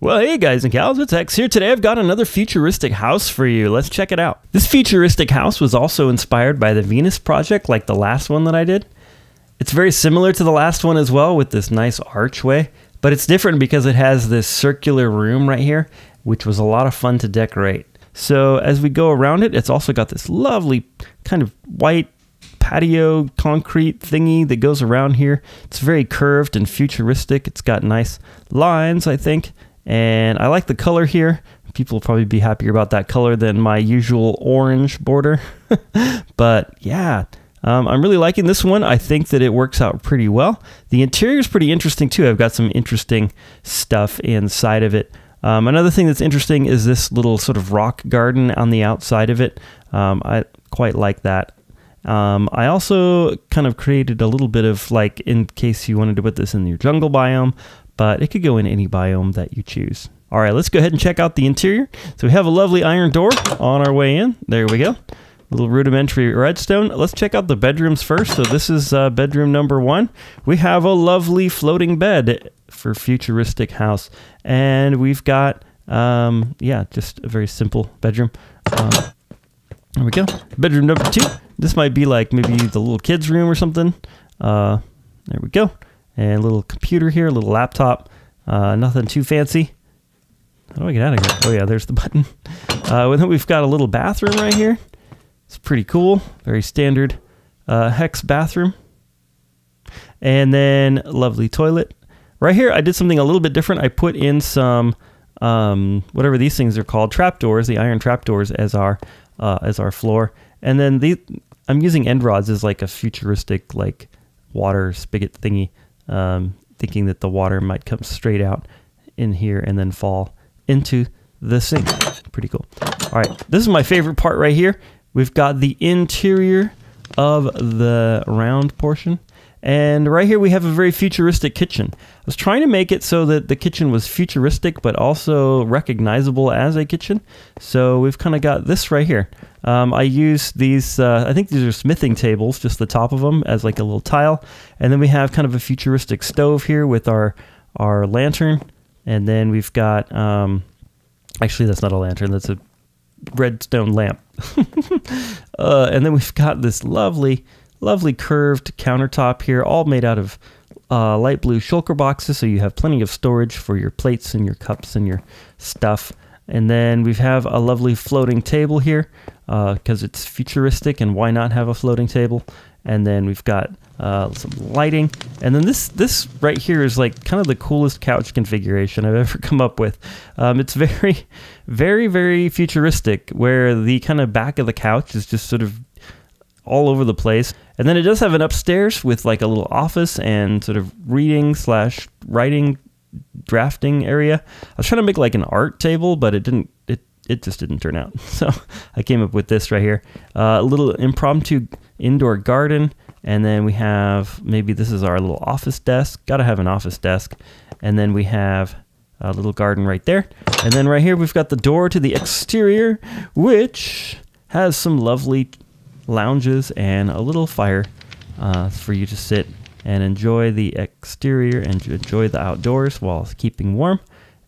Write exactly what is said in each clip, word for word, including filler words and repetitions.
Well, hey guys and gals, it's Hex here. Today I've got another futuristic house for you. Let's check it out. This futuristic house was also inspired by the Venus Project, like the last one that I did. It's very similar to the last one as well, with this nice archway, but it's different because it has this circular room right here, which was a lot of fun to decorate. So as we go around it, it's also got this lovely kind of white patio concrete thingy that goes around here. It's very curved and futuristic. It's got nice lines, I think. And I like the color here. People will probably be happier about that color than my usual orange border. But yeah, um, I'm really liking this one. I think that it works out pretty well. The interior is pretty interesting too. I've got some interesting stuff inside of it. Um, another thing that's interesting is this little sort of rock garden on the outside of it. Um, I quite like that. Um, I also kind of created a little bit of, like, in case you wanted to put this in your jungle biome, but it could go in any biome that you choose. All right, let's go ahead and check out the interior. So we have a lovely iron door on our way in. There we go. A little rudimentary redstone. Let's check out the bedrooms first. So this is uh, bedroom number one. We have a lovely floating bed for futuristic house. And we've got, um, yeah, just a very simple bedroom. Um, there we go. Bedroom number two. This might be like maybe the little kid's room or something. Uh, there we go. And a little computer here, a little laptop. Uh, nothing too fancy. How do I get out of here? Oh yeah, there's the button. Uh, then we've got a little bathroom right here. It's pretty cool. Very standard uh, Hex bathroom. And then lovely toilet. Right here, I did something a little bit different. I put in some, um, whatever these things are called, trapdoors, the iron trapdoors as our, uh, as our floor. And then the, I'm using end rods as like a futuristic, like, water spigot thingy. Um, thinking that the water might come straight out in here and then fall into the sink. Pretty cool. All right, this is my favorite part right here. We've got the interior of the round portion. And right here we have a very futuristic kitchen. I was trying to make it so that the kitchen was futuristic, but also recognizable as a kitchen. So we've kind of got this right here. Um, I use these, uh, I think these are smithing tables, just the top of them as like a little tile. And then we have kind of a futuristic stove here with our, our lantern. And then we've got, um, actually that's not a lantern, that's a redstone lamp. uh, and then we've got this lovely Lovely curved countertop here, all made out of uh, light blue shulker boxes, so you have plenty of storage for your plates and your cups and your stuff. And then we have a lovely floating table here, because uh, it's futuristic, and why not have a floating table? And then we've got uh, some lighting. And then this this right here is like kind of the coolest couch configuration I've ever come up with. Um, it's very, very, very futuristic, where the kind of back of the couch is just sort of all over the place. And then it does have an upstairs with like a little office and sort of reading slash writing drafting area. I was trying to make like an art table, but it didn't, it, it just didn't turn out. So I came up with this right here. Uh, a little impromptu indoor garden. And then we have, maybe this is our little office desk. Gotta have an office desk. And then we have a little garden right there. And then right here, we've got the door to the exterior, which has some lovely lounges and a little fire uh, for you to sit and enjoy the exterior and enjoy the outdoors while keeping warm.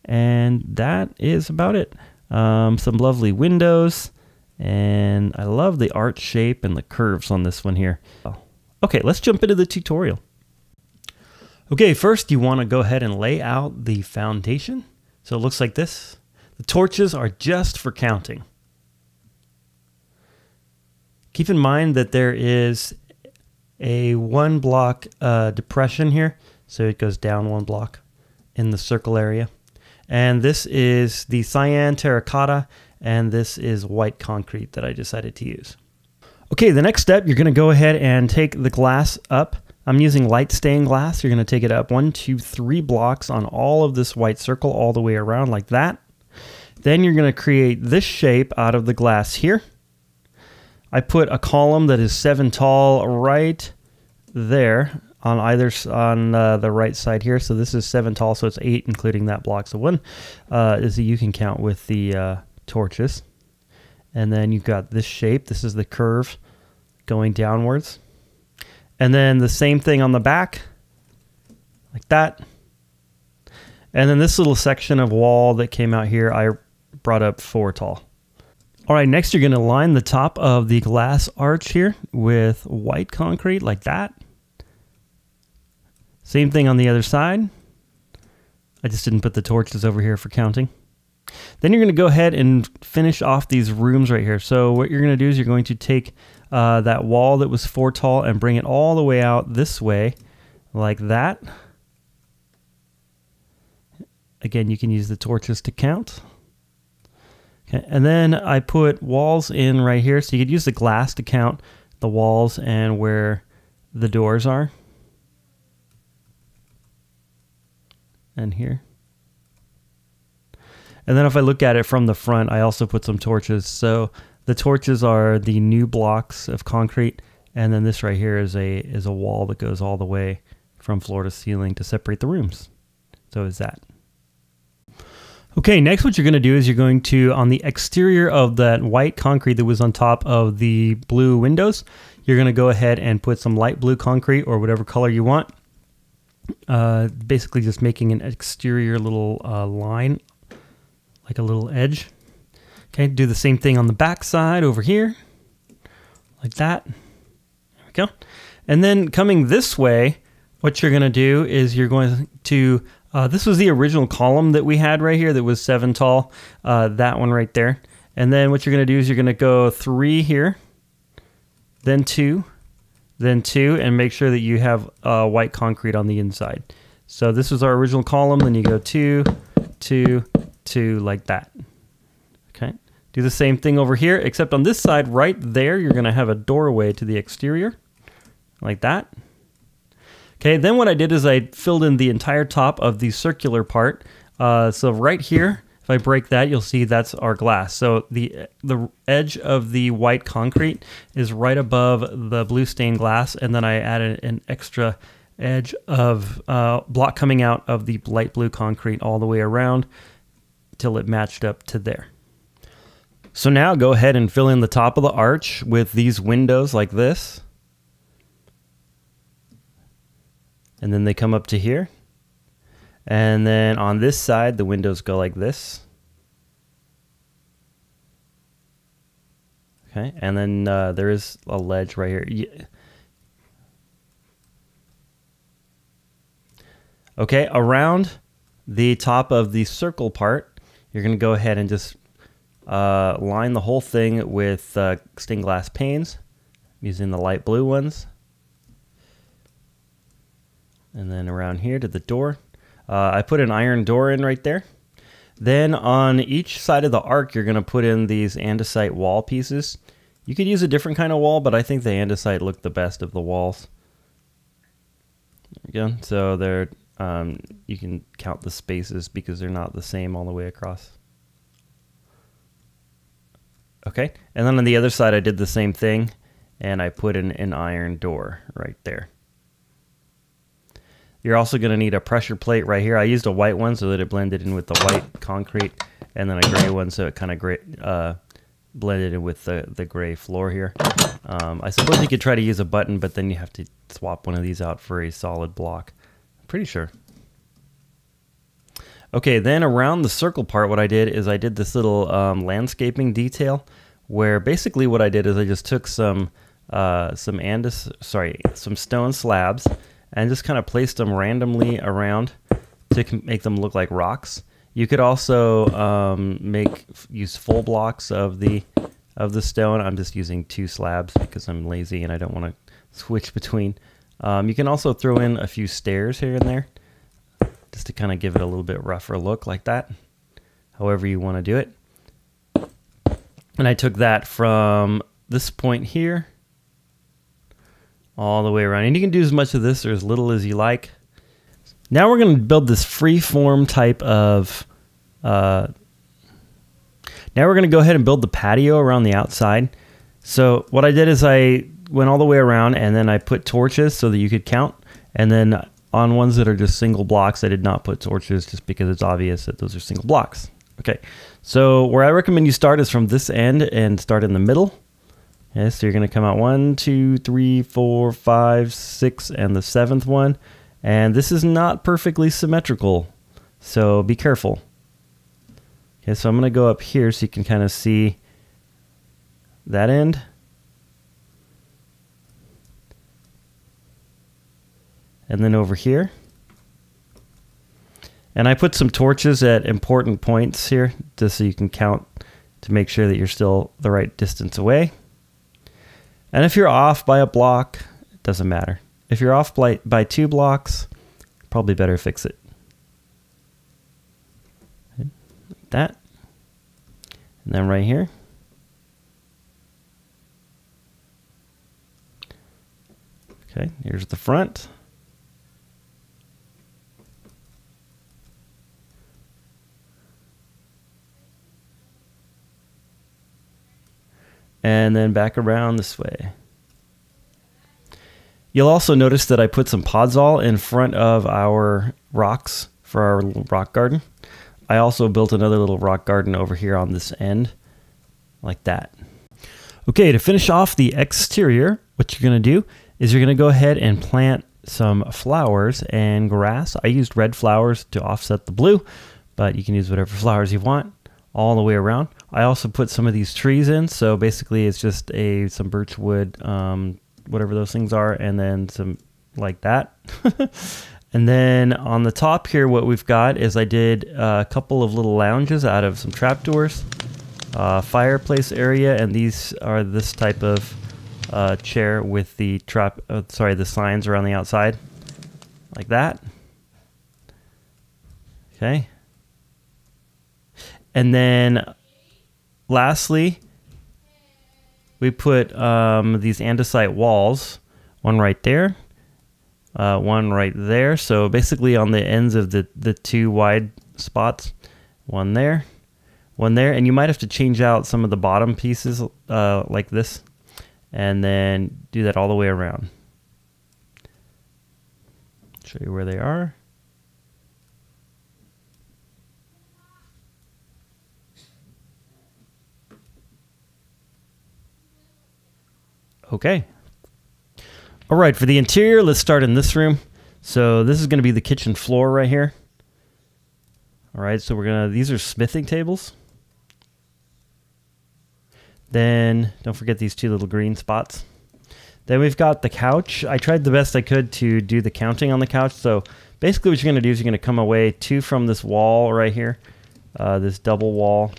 And that is about it. Um, some lovely windows, and I love the arch shape and the curves on this one here. Okay, let's jump into the tutorial. Okay, first you want to go ahead and lay out the foundation. So it looks like this. The torches are just for counting. Keep in mind that there is a one block uh, depression here, so it goes down one block in the circle area. And this is the cyan terracotta, and this is white concrete that I decided to use. Okay, the next step, you're going to go ahead and take the glass up. I'm using light stained glass. You're going to take it up one, two, three blocks on all of this white circle all the way around like that. Then you're going to create this shape out of the glass here. I put a column that is seven tall right there on either on uh, the right side here. So this is seven tall, so it's eight including that block. So one uh, is that you can count with the uh, torches. And then you've got this shape. This is the curve going downwards. And then the same thing on the back, like that. And then this little section of wall that came out here, I brought up four tall. All right, next you're gonna line the top of the glass arch here with white concrete like that. Same thing on the other side. I just didn't put the torches over here for counting. Then you're gonna go ahead and finish off these rooms right here. So what you're gonna do is you're going to take uh, that wall that was four tall and bring it all the way out this way like that. Again, you can use the torches to count. Okay, and then I put walls in right here. So you could use the glass to count the walls and where the doors are. And here. And then if I look at it from the front, I also put some torches. So the torches are the new blocks of concrete. And then this right here is a, is a wall that goes all the way from floor to ceiling to separate the rooms. So is that. Okay, next what you're going to do is you're going to, on the exterior of that white concrete that was on top of the blue windows, you're going to go ahead and put some light blue concrete or whatever color you want. Uh, basically just making an exterior little uh, line, like a little edge. Okay, do the same thing on the back side over here, like that. There we go. And then coming this way, what you're going to do is you're going to... Uh, this was the original column that we had right here that was seven tall, uh, that one right there. And then what you're going to do is you're going to go three here, then two, then two, and make sure that you have uh, white concrete on the inside. So this was our original column, then you go two, two, two, like that. Okay. Do the same thing over here, except on this side right there, you're going to have a doorway to the exterior, like that. Okay, then what I did is I filled in the entire top of the circular part. Uh, so right here, if I break that, you'll see that's our glass. So the, the edge of the white concrete is right above the blue stained glass, and then I added an extra edge of uh, block coming out of the light blue concrete all the way around till it matched up to there. So now go ahead and fill in the top of the arch with these windows like this. And then they come up to here. And then on this side, the windows go like this. Okay, and then uh, there is a ledge right here. Yeah. Okay, around the top of the circle part, you're gonna go ahead and just uh, line the whole thing with uh, stained glass panes, using the light blue ones. And then around here to the door. Uh, I put an iron door in right there. Then on each side of the arc, you're gonna put in these andesite wall pieces. You could use a different kind of wall, but I think the andesite looked the best of the walls. There we go. So they're, um, you can count the spaces because they're not the same all the way across. Okay, and then on the other side, I did the same thing and I put in an iron door right there. You're also going to need a pressure plate right here. I used a white one so that it blended in with the white concrete, and then a gray one so it kind of gray, uh, blended in with the, the gray floor here. Um, I suppose you could try to use a button, but then you have to swap one of these out for a solid block. I'm pretty sure. Okay, then around the circle part, what I did is I did this little um, landscaping detail, where basically what I did is I just took some uh, some andes, sorry, some stone slabs, and just kind of placed them randomly around to make them look like rocks. You could also um, make use full blocks of the of the stone. I'm just using two slabs because I'm lazy and I don't want to switch between. Um, you can also throw in a few stairs here and there just to kind of give it a little bit rougher look like that, however you want to do it. And I took that from this point here all the way around. And you can do as much of this or as little as you like. Now we're going to build this freeform type of... Uh, now we're going to go ahead and build the patio around the outside. So what I did is I went all the way around and then I put torches so that you could count. And then on ones that are just single blocks, I did not put torches just because it's obvious that those are single blocks. Okay, so where I recommend you start is from this end and start in the middle. Okay, so you're going to come out one, two, three, four, five, six, and the seventh one. And this is not perfectly symmetrical. So be careful. Okay, so I'm going to go up here so you can kind of see that end. And then over here. And I put some torches at important points here, just so you can count to make sure that you're still the right distance away. And if you're off by a block, it doesn't matter. If you're off by, by two blocks, probably better fix it. Like that. And then right here. Okay, here's the front. And then back around this way. You'll also notice that I put some podzol in front of our rocks for our little rock garden. I also built another little rock garden over here on this end, like that. Okay, to finish off the exterior, what you're gonna do is you're gonna go ahead and plant some flowers and grass. I used red flowers to offset the blue, but you can use whatever flowers you want all the way around. I also put some of these trees in, so basically it's just a some birch wood, um, whatever those things are, and then some like that. And then on the top here, what we've got is I did a couple of little lounges out of some trapdoors, uh, fireplace area, and these are this type of uh, chair with the trap. Uh, sorry, the signs around the outside, like that. Okay, and then. Lastly, we put um, these andesite walls, one right there, uh, one right there. So basically on the ends of the, the two wide spots, one there, one there. And you might have to change out some of the bottom pieces uh, like this, and then do that all the way around. Show you where they are. Okay. All right, for the interior, let's start in this room. So this is gonna be the kitchen floor right here. All right, so we're gonna, these are smithing tables. Then don't forget these two little green spots. Then we've got the couch. I tried the best I could to do the counting on the couch. So basically what you're gonna do is you're gonna come away two from this wall right here, uh, this double wall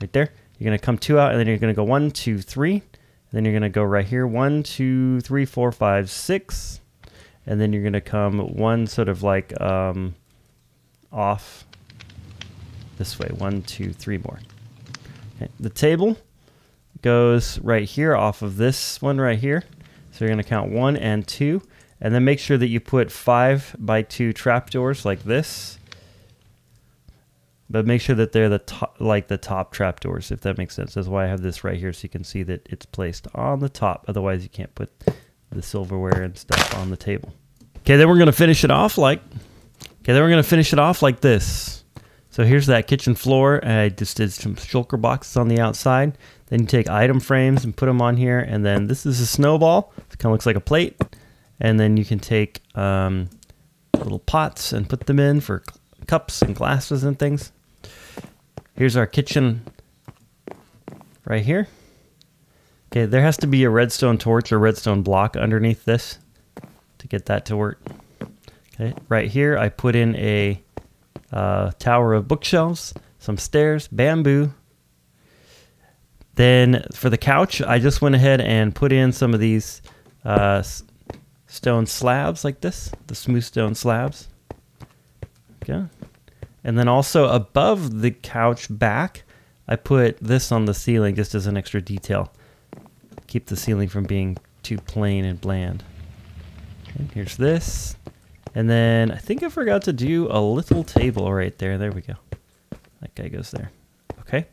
right there. You're gonna come two out and then you're gonna go one, two, three. Then you're going to go right here, one, two, three, four, five, six. And then you're going to come one sort of like um, off this way, one, two, three more. Okay. The table goes right here off of this one right here. So you're going to count one and two. And then make sure that you put five by two trapdoors like this. But make sure that they're the top, like the top trapdoors, if that makes sense. That's why I have this right here, so you can see that it's placed on the top. Otherwise, you can't put the silverware and stuff on the table. Okay, then we're gonna finish it off like. Okay, then we're gonna finish it off like this. So here's that kitchen floor. I just did some shulker boxes on the outside. Then you take item frames and put them on here. And then this is a snowball. It kind of looks like a plate. And then you can take um, little pots and put them in for cups and glasses and things. Here's our kitchen right here. Okay, there has to be a redstone torch or redstone block underneath this to get that to work. Okay, right here I put in a uh, tower of bookshelves, some stairs, bamboo. Then for the couch, I just went ahead and put in some of these uh, stone slabs like this, the smooth stone slabs. Okay. And then also above the couch back, I put this on the ceiling just as an extra detail. Keep the ceiling from being too plain and bland. Okay, here's this. And then I think I forgot to do a little table right there. There we go. That guy goes there. Okay.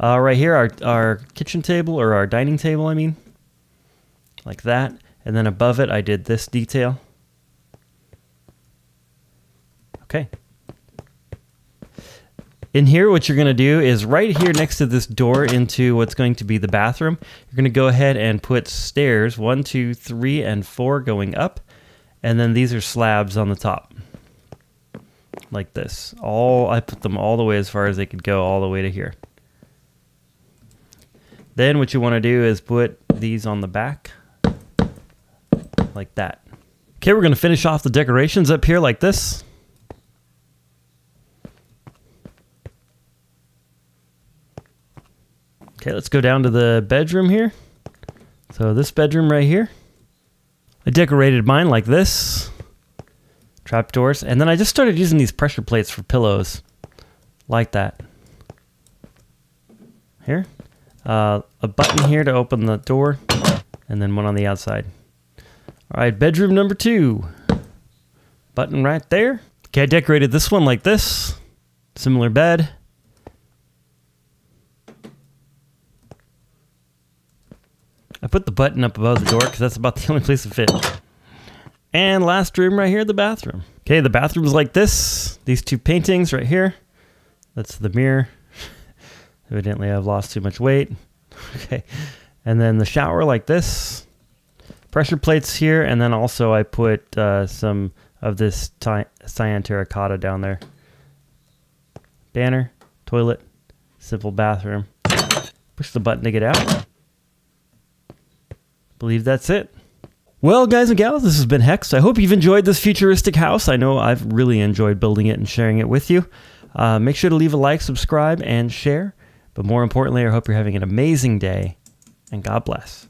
Uh, right here, our, our kitchen table, or our dining table, I mean. Like that. And then above it, I did this detail. Okay. In here, what you're gonna do is right here next to this door into what's going to be the bathroom, you're gonna go ahead and put stairs, one, two, three, and four going up, and then these are slabs on the top, like this. All I put them all the way as far as they could go, all the way to here. Then what you want to do is put these on the back like that. Okay, we're going to finish off the decorations up here like this. Okay, let's go down to the bedroom here. So this bedroom right here, I decorated mine like this, trapdoors, and then I just started using these pressure plates for pillows like that. Here, uh, a button here to open the door, and then one on the outside. All right, bedroom number two, button right there. Okay, I decorated this one like this, similar bed. I put the button up above the door because that's about the only place to fit. And last room right here, the bathroom. Okay, the bathroom's like this. These two paintings right here. That's the mirror. Evidently, I've lost too much weight. Okay, and then the shower like this. Pressure plates here, and then also I put uh, some of this cyan terracotta down there. Banner, toilet, simple bathroom. Push the button to get out. I believe that's it. Well, guys and gals, this has been Hex. I hope you've enjoyed this futuristic house. I know I've really enjoyed building it and sharing it with you. Uh, make sure to leave a like, subscribe, and share. But more importantly, I hope you're having an amazing day, and God bless.